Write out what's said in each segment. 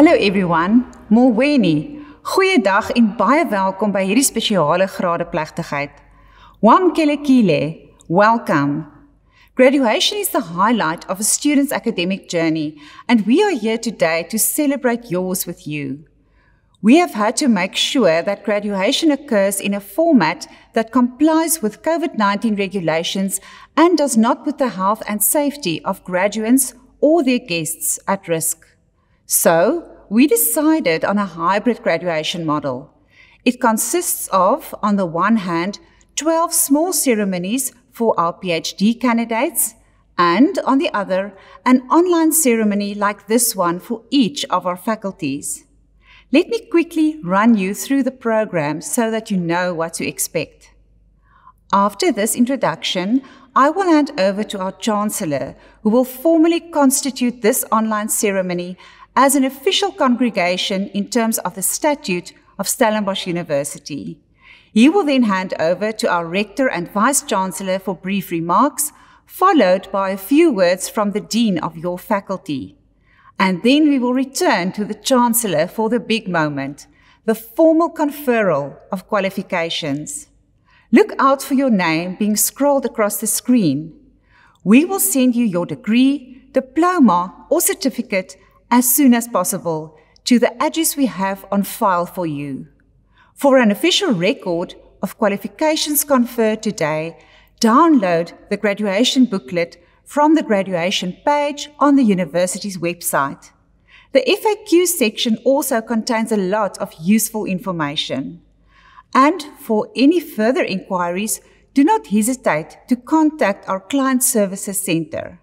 Hallo everyone, Molweni. Goeiedag en baie welkom by hierdie spesiale graadeplegtigheid. Wamkelekile, welcome. Graduation is the highlight of a student's academic journey, and we are here today to celebrate yours with you. We have had to make sure that graduation occurs in a format that complies with COVID-19 regulations and does not put the health and safety of graduates or their guests at risk. So, we decided on a hybrid graduation model. It consists of, on the one hand, 12 small ceremonies for our PhD candidates, and on the other, an online ceremony like this one for each of our faculties. Let me quickly run you through the program so that you know what to expect. After this introduction, I will hand over to our Chancellor, who will formally constitute this online ceremony as an official congregation in terms of the statute of Stellenbosch University. He will then hand over to our Rector and Vice-Chancellor for brief remarks, followed by a few words from the Dean of your faculty. And then we will return to the Chancellor for the big moment, the formal conferral of qualifications. Look out for your name being scrolled across the screen. We will send you your degree, diploma, or certificate as soon as possible to the address we have on file for you. For an official record of qualifications conferred today, download the graduation booklet from the graduation page on the university's website. The FAQ section also contains a lot of useful information. And for any further inquiries, do not hesitate to contact our Client Services Centre.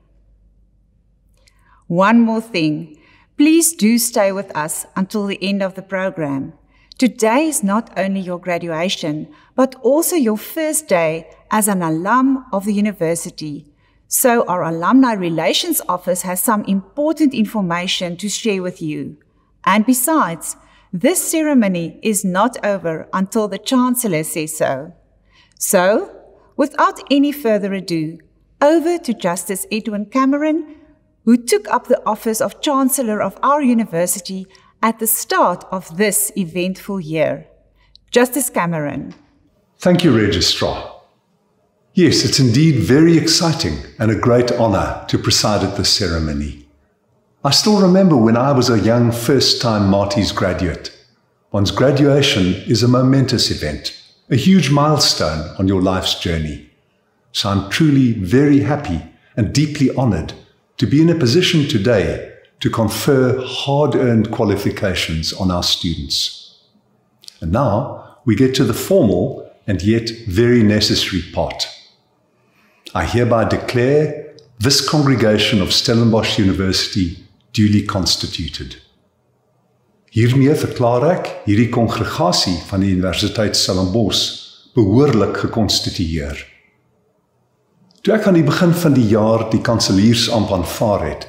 One more thing, please do stay with us until the end of the programme. Today is not only your graduation, but also your first day as an alum of the university. So our Alumni Relations Office has some important information to share with you. And besides, this ceremony is not over until the Chancellor says so. So, without any further ado, over to Justice Edwin Cameron, who took up the office of Chancellor of our university at the start of this eventful year. Justice Cameron. Thank you, Registrar. Yes, it's indeed very exciting and a great honour to preside at this ceremony. I still remember when I was a young first-time Maties graduate. One's graduation is a momentous event, a huge milestone on your life's journey. So I'm truly very happy and deeply honoured to be in a position today to confer hard-earned qualifications on our students. And now we get to the formal and yet very necessary part. I hereby declare this congregation of Stellenbosch University duly constituted. Hiermee verklaar ek hierdie kongregasie van die Universiteit Stellenbosch behoorlik gekonstitueer. Toe ek aan die begin van die jaar die kanseliersamp aanvaar het,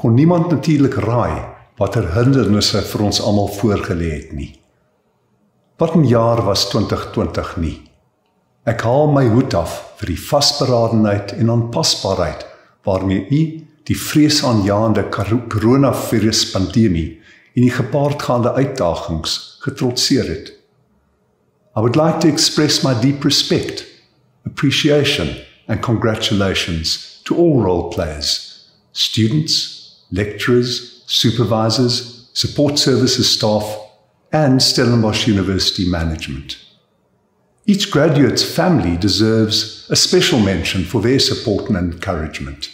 kon niemand natuurlik raai watter hindernisse vir ons almal voorgelê het nie. Wat 'n jaar was 2020 nie. Ek haal my hoed af vir die vasberadenheid en aanpasbaarheid waarmee u die vreesaanjaende coronavirus-pandemie en die gepaardgaande uitdagings getrotseer het. I would like to express my deep respect, appreciation and congratulations to all role players, students, lecturers, supervisors, support services staff and Stellenbosch University management. Each graduate's family deserves a special mention for their support and encouragement.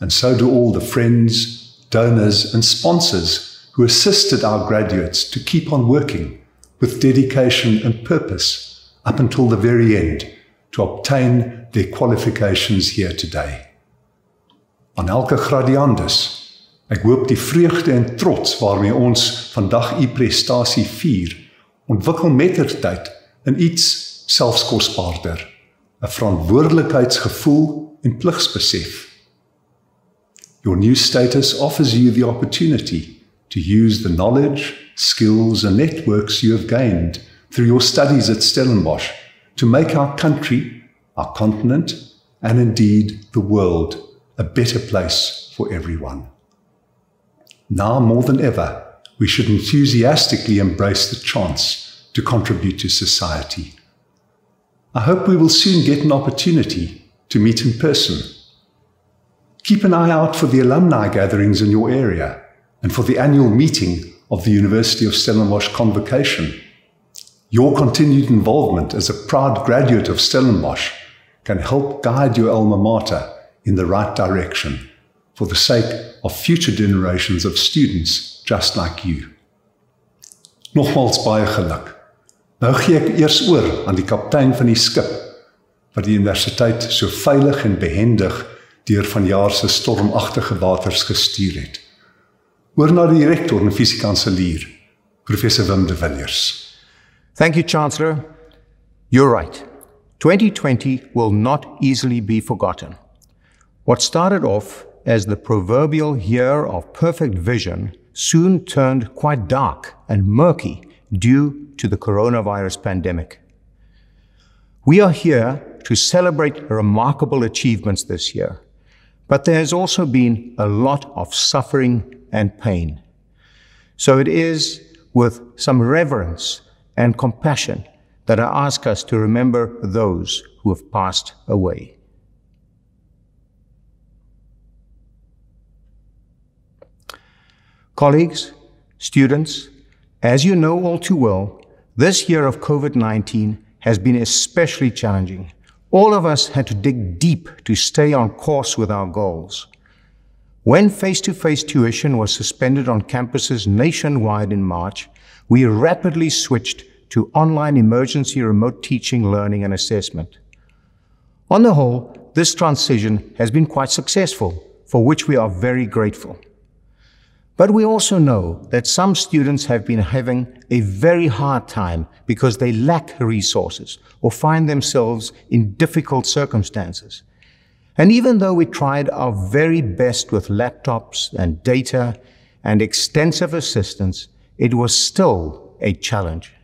And so do all the friends, donors and sponsors who assisted our graduates to keep on working with dedication and purpose up until the very end to obtain their qualifications here today. Aan elke graduandus, ek hoop die vreugde en trots waarmee ons vandag u prestasie vier, ontwikkel mettertyd in iets selfs kosbaarder, 'n verantwoordelikheidsgevoel en pligsbesef. Your new status offers you the opportunity to use the knowledge, skills and networks you have gained through your studies at Stellenbosch to make our country, our continent and indeed the world a better place for everyone. Now more than ever, we should enthusiastically embrace the chance to contribute to society. I hope we will soon get an opportunity to meet in person. Keep an eye out for the alumni gatherings in your area and for the annual meeting of the University of Stellenbosch Convocation. Your continued involvement as a proud graduate of Stellenbosch can help guide your alma mater in the right direction for the sake of future generations of students just like you. Nogmaals baie geluk. Nou gee ek eers oor aan die kaptein van die skip wat die universiteit so veilig en behendig deur vanjaar se stormagtige waters gestuur het. Oor na die rektor en fisiekanselier, Professor Wim de Villiers. Thank you, Chancellor. You're right. 2020 will not easily be forgotten. What started off as the proverbial year of perfect vision soon turned quite dark and murky due to the coronavirus pandemic. We are here to celebrate remarkable achievements this year, but there has also been a lot of suffering and pain. So it is with some reverence and compassion that I ask us to remember those who have passed away. Colleagues, students, as you know all too well, this year of COVID-19 has been especially challenging. All of us had to dig deep to stay on course with our goals. When face-to-face tuition was suspended on campuses nationwide in March, we rapidly switched to online emergency remote teaching, learning, and assessment. On the whole, this transition has been quite successful, for which we are very grateful. But we also know that some students have been having a very hard time because they lack resources or find themselves in difficult circumstances. And even though we tried our very best with laptops and data and extensive assistance, it was still a challenge.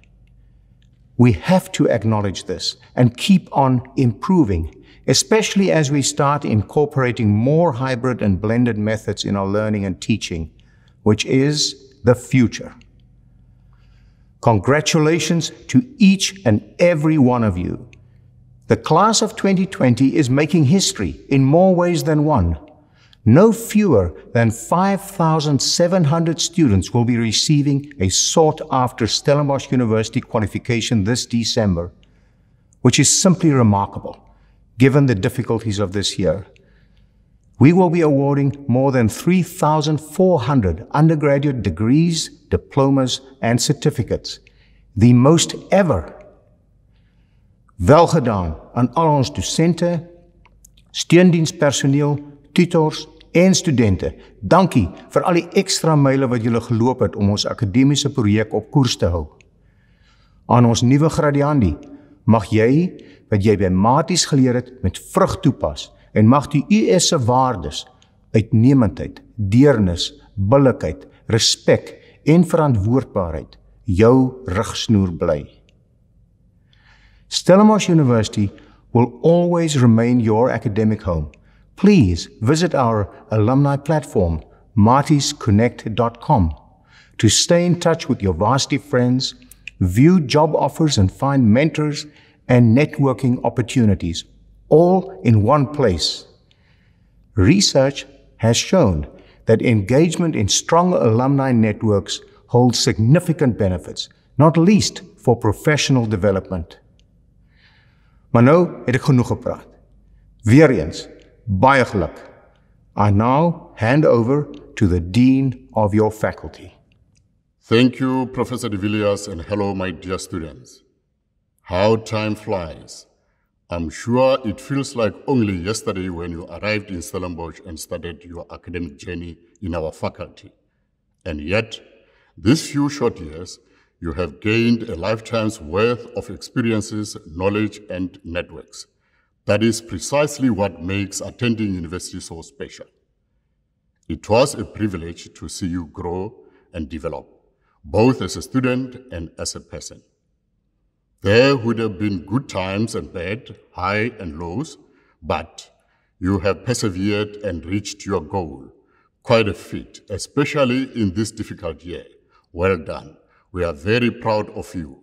We have to acknowledge this and keep on improving, especially as we start incorporating more hybrid and blended methods in our learning and teaching, which is the future. Congratulations to each and every one of you. The class of 2020 is making history in more ways than one. No fewer than 5,700 students will be receiving a sought-after Stellenbosch University qualification this December, which is simply remarkable, given the difficulties of this year. We will be awarding more than 3,400 undergraduate degrees, diplomas, and certificates, the most ever. Wel gedaan aan al ons dosente, steundienstpersoneel, tutors en studente. Dankie vir al die ekstra myle wat julle geloop het om ons akademiese projek op koers te hou. Aan ons nuwe graduandi, mag jy wat jy by Maties geleer het met vrug toepas. En mag die U.S. se waardes, uitnemendheid, deernis, billikheid, respek en verantwoordbaarheid jou rigsnoer bly. Stellenbosch University will always remain your academic home. Please visit our alumni platform, MatiesConnect.com, to stay in touch with your varsity friends, view job offers and find mentors and networking opportunities, all in one place. Research has shown that engagement in strong alumni networks holds significant benefits, not least for professional development. Maar nou het ek genoeg gepraat. Weer eens, baie geluk. I now hand over to the Dean of your faculty. Thank you, Professor de Villiers, and hello, my dear students. How time flies. I'm sure it feels like only yesterday when you arrived in Stellenbosch and started your academic journey in our faculty. And yet, these few short years, you have gained a lifetime's worth of experiences, knowledge, and networks. That is precisely what makes attending university so special. It was a privilege to see you grow and develop, both as a student and as a person. There would have been good times and bad, high and lows, but you have persevered and reached your goal. Quite a feat, especially in this difficult year Well done. We are very proud of you.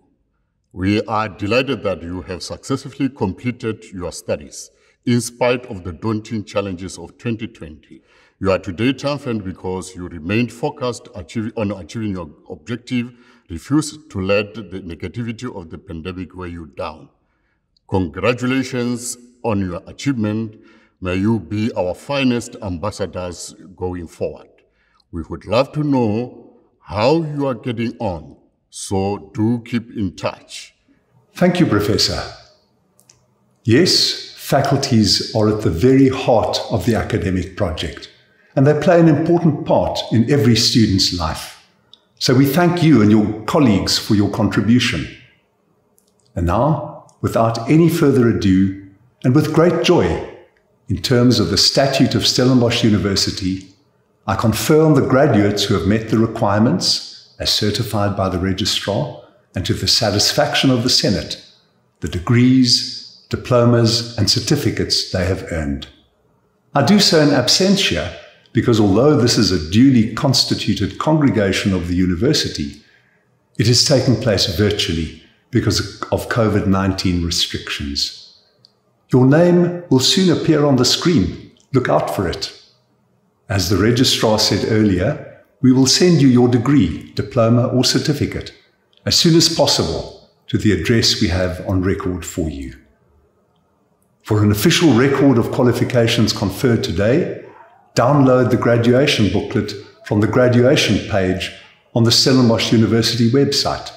We are delighted that you have successfully completed your studies, in spite of the daunting challenges of 2020. You are today triumphant because you remained focused on achieving your objective, refused to let the negativity of the pandemic weigh you down. Congratulations on your achievement. May you be our finest ambassadors going forward. We would love to know how you are getting on, so do keep in touch. Thank you, Professor. Yes, faculties are at the very heart of the academic project, and they play an important part in every student's life. So we thank you and your colleagues for your contribution. And now, without any further ado, and with great joy, in terms of the statute of Stellenbosch University, I confirm the graduates who have met the requirements, as certified by the registrar, and to the satisfaction of the Senate, the degrees, diplomas, and certificates they have earned. I do so in absentia, because although this is a duly constituted congregation of the university, it has taken place virtually because of COVID-19 restrictions. Your name will soon appear on the screen. Look out for it. As the registrar said earlier, we will send you your degree, diploma, or certificate as soon as possible to the address we have on record for you. For an official record of qualifications conferred today, download the graduation booklet from the graduation page on the Stellenbosch University website.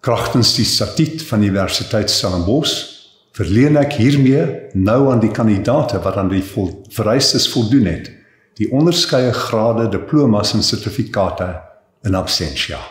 Krachtens die statuut van die Universiteit Stellenbosch verleen ek hiermee nou aan die kandidate wat aan die vereistes voldoen het, die onderskeie grade, diplomas en sertifikate in absentia.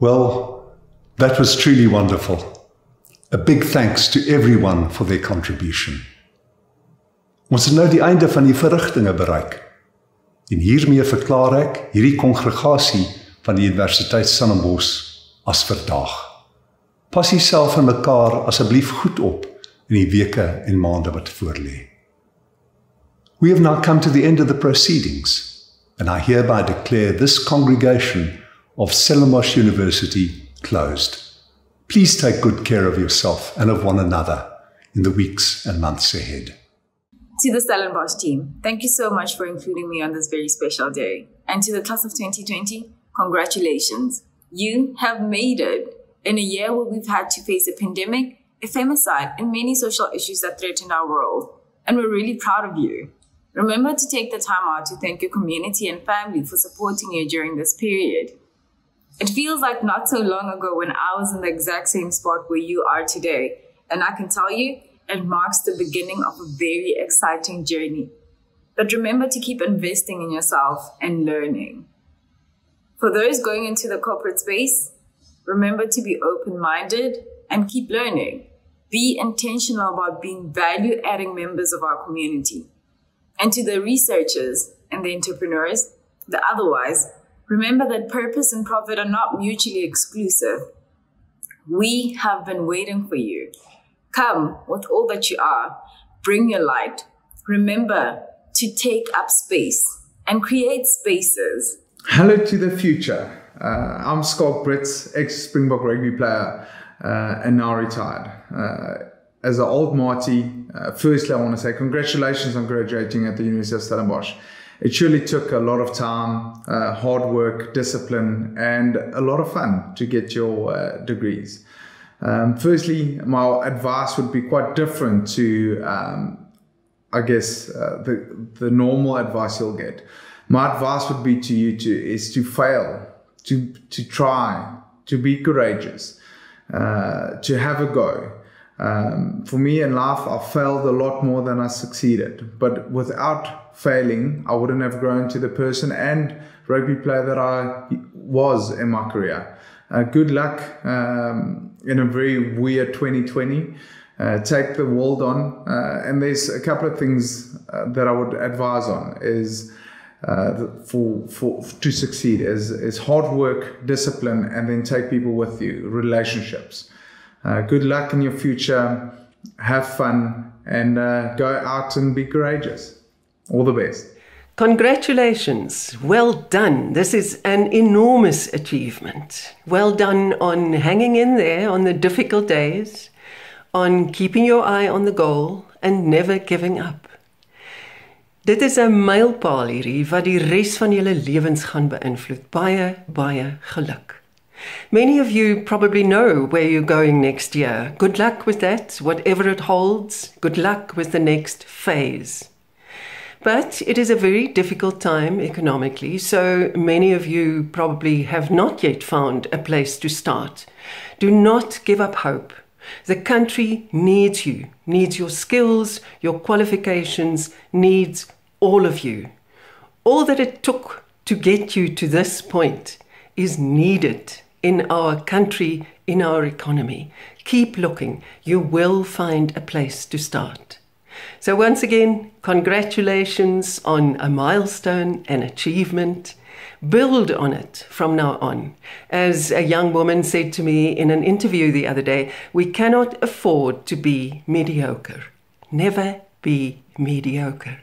Well, that was truly wonderful. A big thanks to everyone for their contribution. Ons het nou die einde van die verrigtinge bereik. En hiermee verklaar ek hierdie kongregasie van die Universiteit Stellenbosch as verdaag. Pas jouself en mekaar asseblief goed op in die weke en maande wat voorlê. We have now come to the end of the proceedings, and I hereby declare this congregation of Stellenbosch University closed. Please take good care of yourself and of one another in the weeks and months ahead. To the Stellenbosch team, thank you so much for including me on this very special day. And to the class of 2020, congratulations. You have made it. In a year where we've had to face a pandemic, a femicide, and many social issues that threatened our world. And we're really proud of you. Remember to take the time out to thank your community and family for supporting you during this period. It feels like not so long ago when I was in the exact same spot where you are today. And I can tell you, it marks the beginning of a very exciting journey. But remember to keep investing in yourself and learning. For those going into the corporate space, remember to be open-minded and keep learning. Be intentional about being value-adding members of our community. And to the researchers and the entrepreneurs, the otherwise, remember that purpose and profit are not mutually exclusive. We have been waiting for you. Come with all that you are. Bring your light. Remember to take up space and create spaces Hello to the future. I'm Scott Brits, ex-Springbok rugby player and now retired. As an old Marty, firstly I want to say congratulations on graduating at the University of Stellenbosch. It surely took a lot of time, hard work, discipline and a lot of fun to get your degrees. Firstly, my advice would be quite different to I guess the normal advice you'll get. My advice would be to you is to fail, to try, to be courageous, to have a go. For me in life, I failed a lot more than I succeeded, but without failing, I wouldn't have grown to the person and rugby player that I was in my career. Good luck in a very weird 2020. Take the world on, and there's a couple of things that I would advise on is to succeed is hard work, discipline, and then take people with you, relationships. Good luck in your future, have fun, and go out and be courageous. All the best. Congratulations. Well done. This is an enormous achievement. Well done on hanging in there on the difficult days, on keeping your eye on the goal and never giving up. Dit is 'n mylpaal hierdie wat die res van julle lewens gaan beïnvloed. Baie, baie geluk. Many of you probably know where you're going next year. Good luck with that, whatever it holds. Good luck with the next phase. But it is a very difficult time economically, so many of you probably have not yet found a place to start. Do not give up hope. The country needs you, needs your skills, your qualifications, needs all of you. All that it took to get you to this point is needed in our country, in our economy. Keep looking. You will find a place to start. So once again, congratulations on a milestone, an achievement. Build on it from now on. As a young woman said to me in an interview the other day, we cannot afford to be mediocre. Never be mediocre.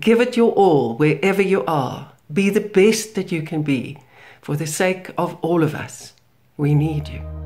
Give it your all wherever you are. Be the best that you can be. For the sake of all of us, we need you.